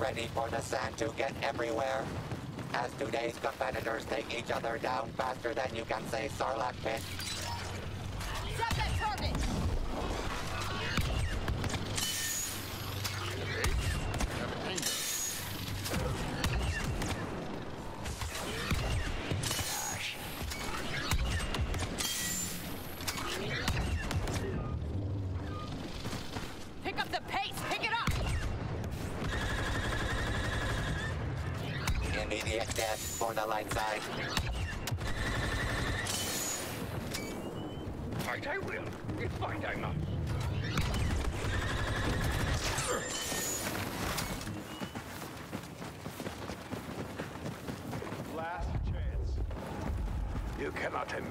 ready for the sand to get everywhere. As today's competitors take each other down faster than you can say Sarlacc Pit. Stop that target! Pick up the pace! Pick it up! Immediate death for the light side. Fight I will, and fight I must. Last chance. You cannot imagine.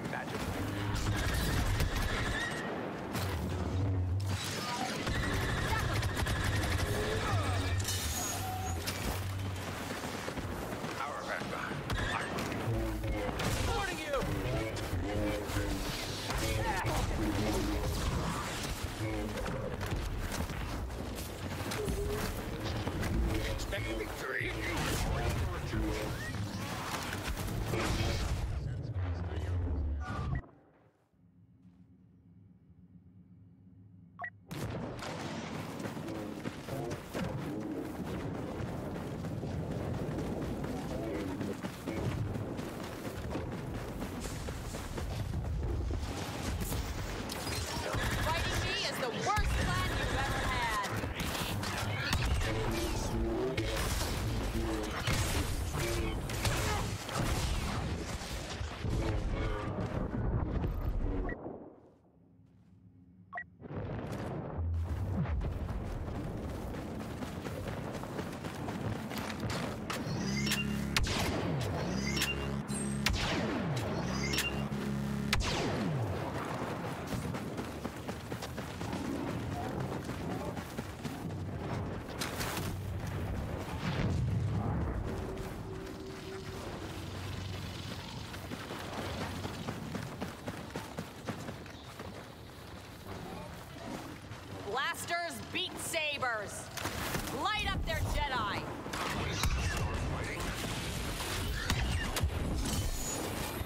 Blasters beat sabers. Light up their Jedi.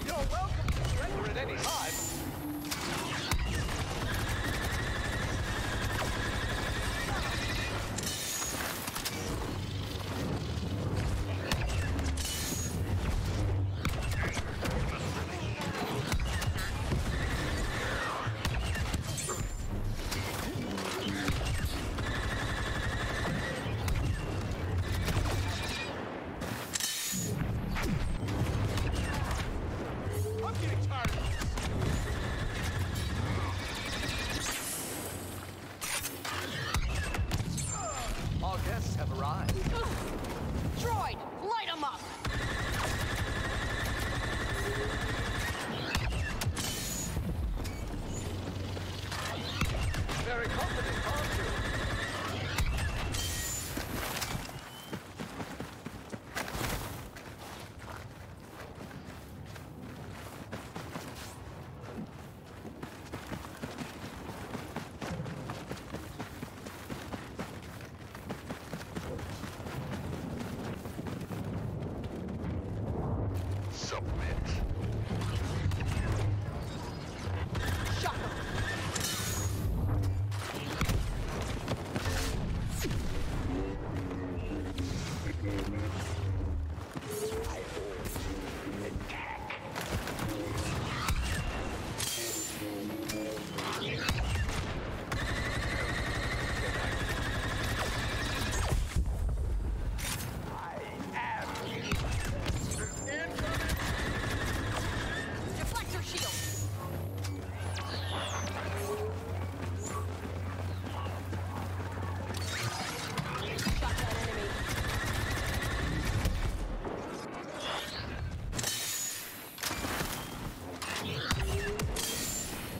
You're welcome to surrender at any time.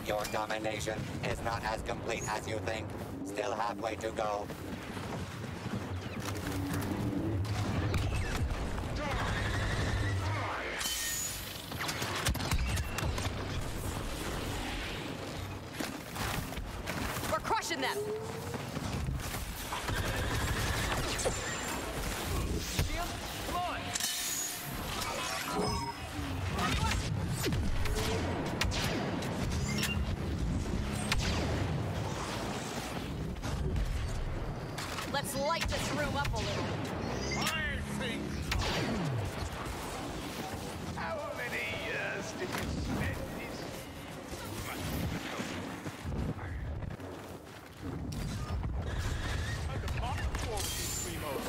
Your domination is not as complete as you think. Still halfway to go. We're crushing them! Let's light this room up a little. I think. How many years did you spend this? I'm the part of war with these premos.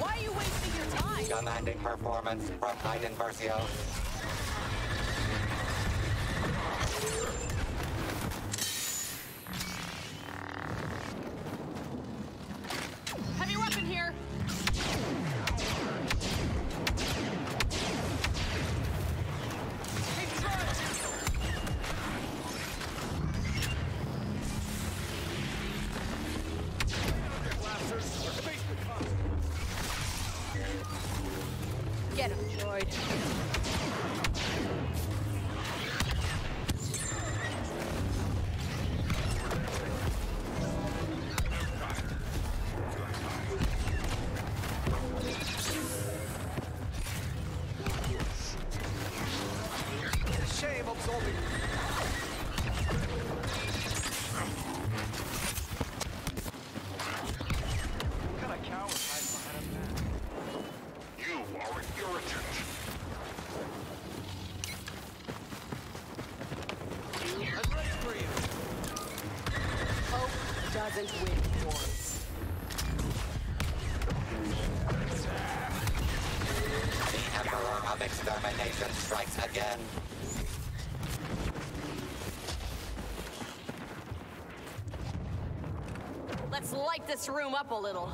Why are you wasting your time? Commanding performance from Iden Versio. Let's light this room up a little.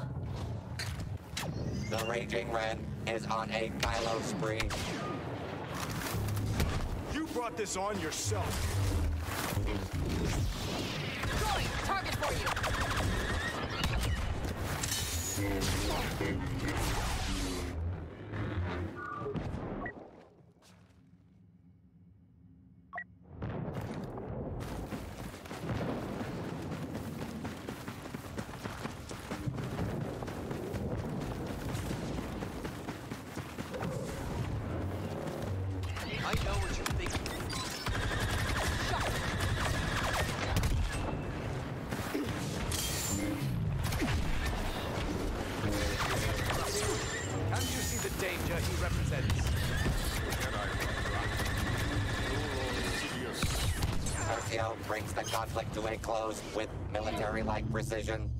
The Raging Red is on a Kylo spree. You brought this on yourself. Going! Target for you! Conflict to a close with military-like precision.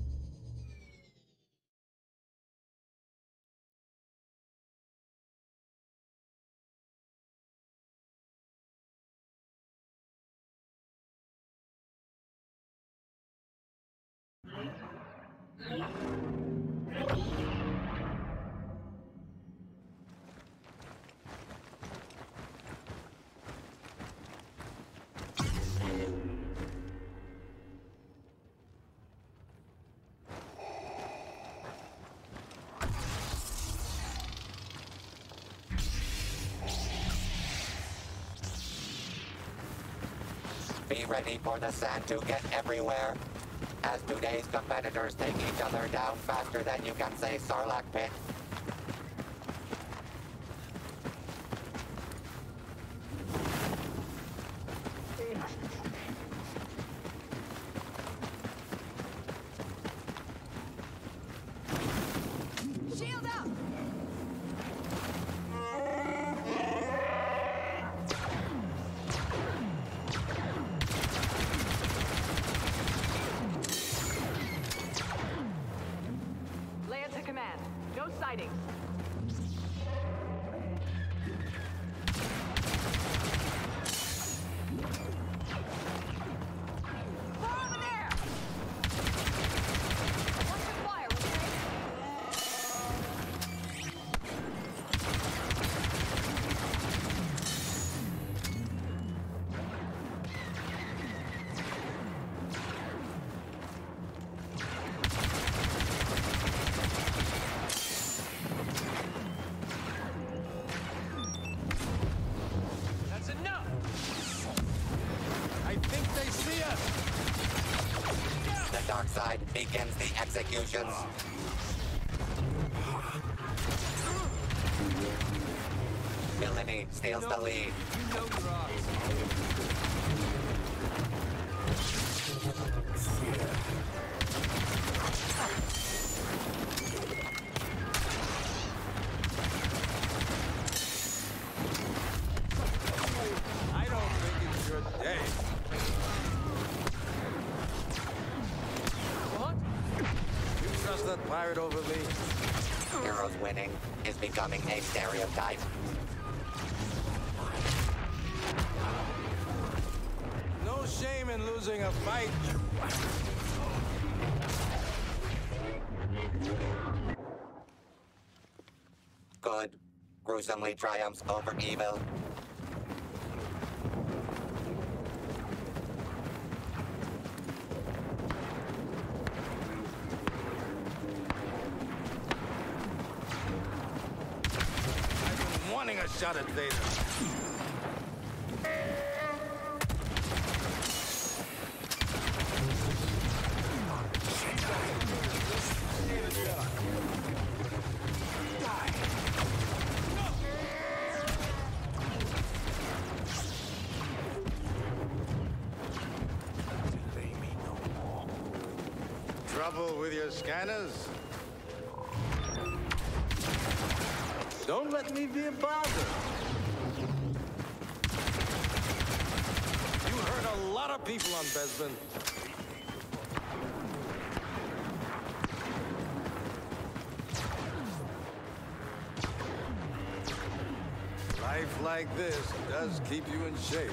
Be ready for the sand to get everywhere, as today's competitors take each other down faster than you can say Sarlacc Pit. Side begins the executions. Villainy steals the lead. Becoming a stereotype. No shame in losing a fight. Good gruesomely triumphs over evil. Got it, Vader. People on Bespin. Life like this does keep you in shape.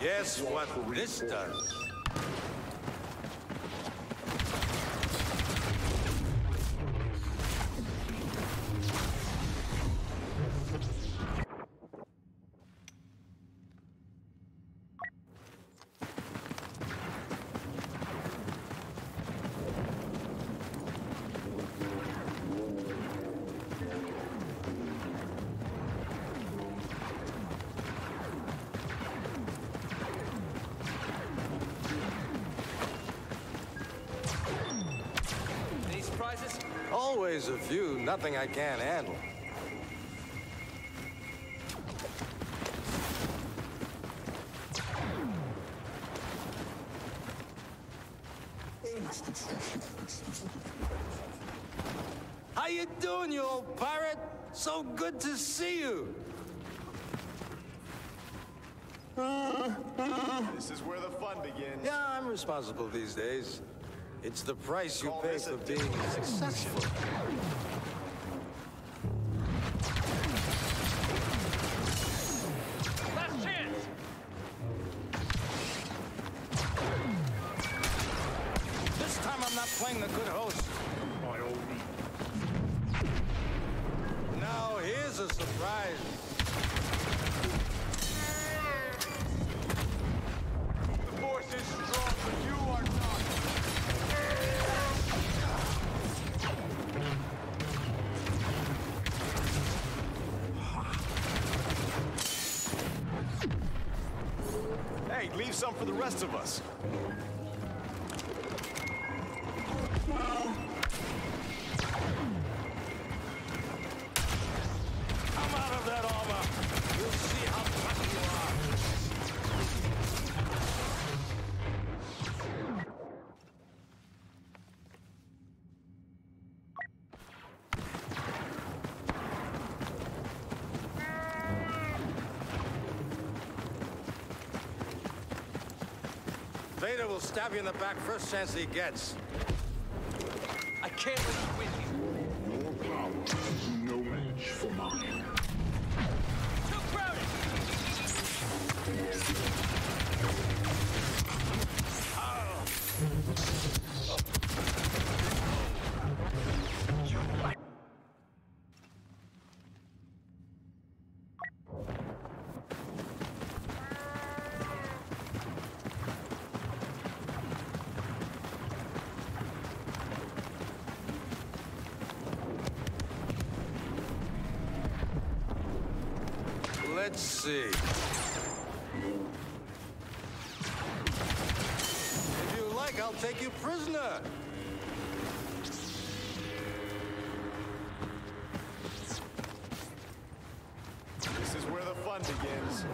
Guess what this does? Always a few, nothing I can't handle. How you doing, you old pirate? So good to see you. This is where the fun begins. Yeah, I'm responsible these days. It's the price you pay for being successful. Last chance! This time I'm not playing the good host. Now here's a surprise. Some for the rest of us. Come out of that armor. You'll see how lucky Vader will stab you in the back first chance he gets. I can't let you win. Your power is no match for mine. Too crowded. Let's see. take you prisoner. This is where the fun begins.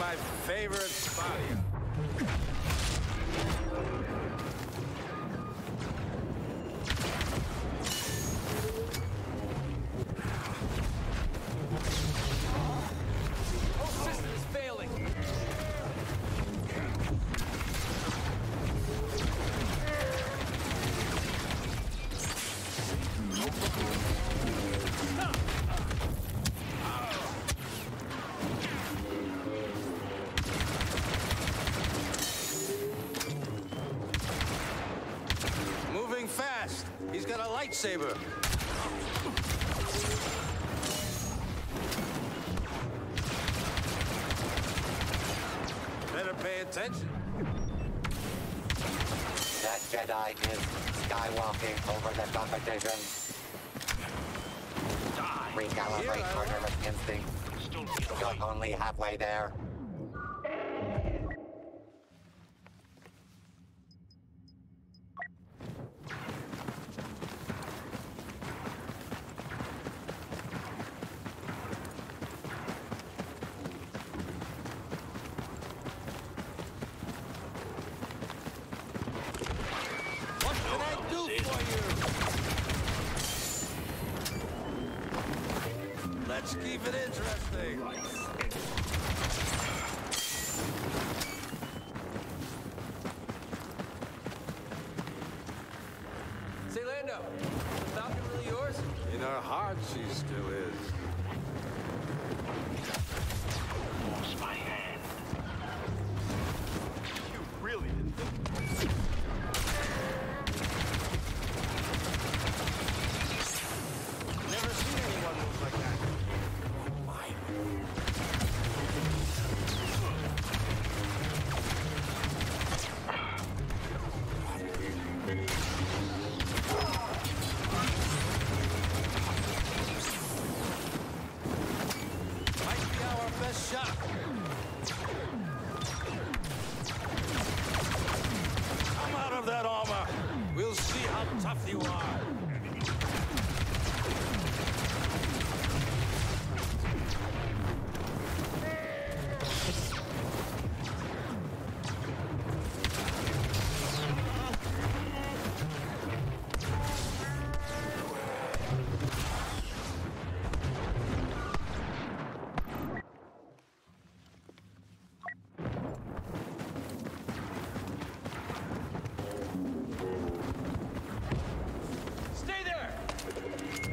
My favorite spot here. He's got a lightsaber. Better pay attention. That Jedi is skywalking over the competition. Recalibrate murder with instinct. You're only halfway there. Let's keep it interesting. Say, Lando, is Falcon really yours? In her heart, she still is. Wash my hand. You really didn't think. Never seen anyone move like that.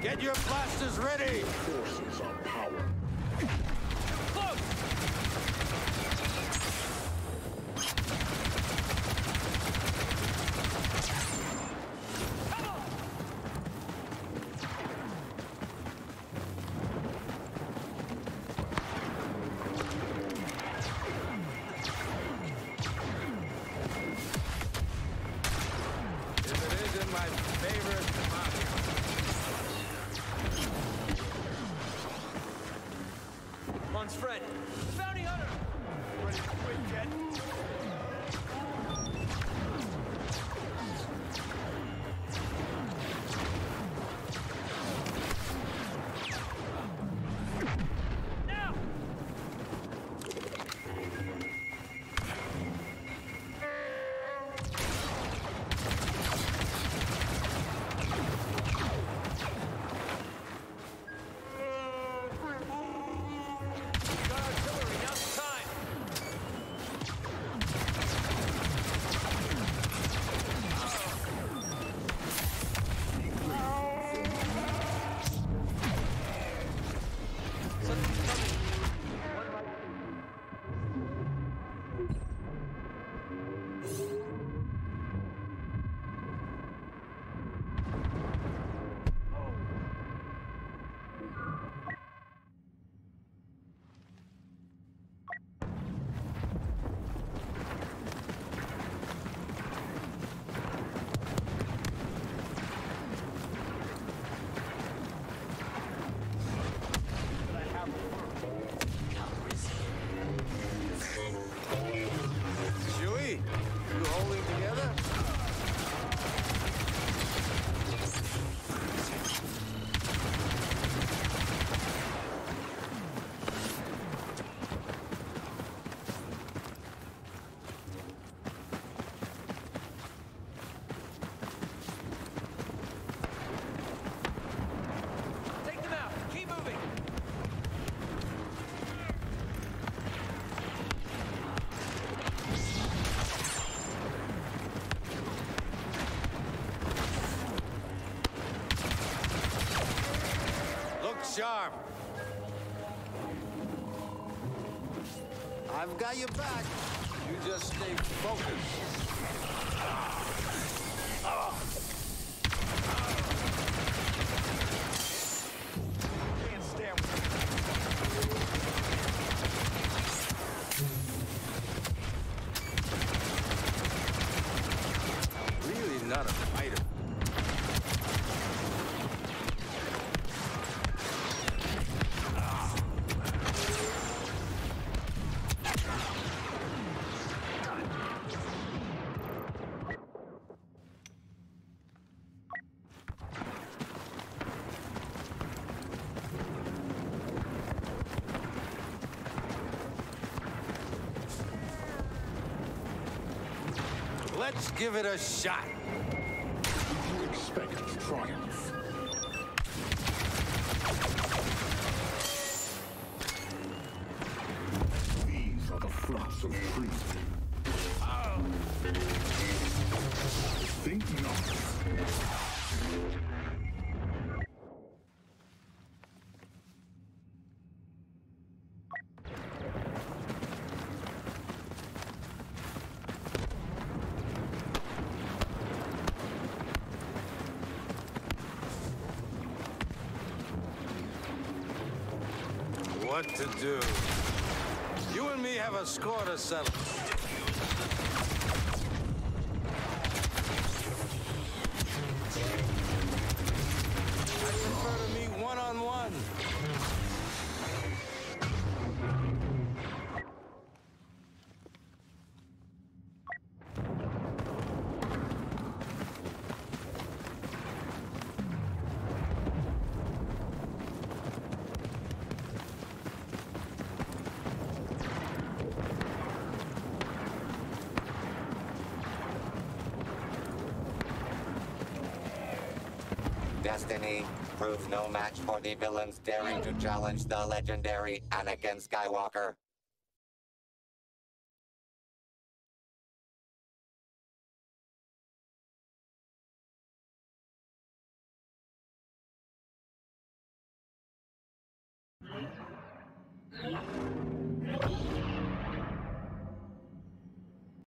Get your blasters ready! Forces on power. Close! Come on! If it isn't my favorite commodity. Mon's friend, the bounty hunter. Ready to quit, Jet? Now! sharp. I've got your back. You just stay focused. Can't stand with me. Really not a fighter. Let's give it a shot. You expect triumph. These are the flocks of truth. Think not. What to do? You and me have a score to settle. I prefer to meet one-on-one. Destiny proves no match for the villains daring to challenge the legendary Anakin Skywalker.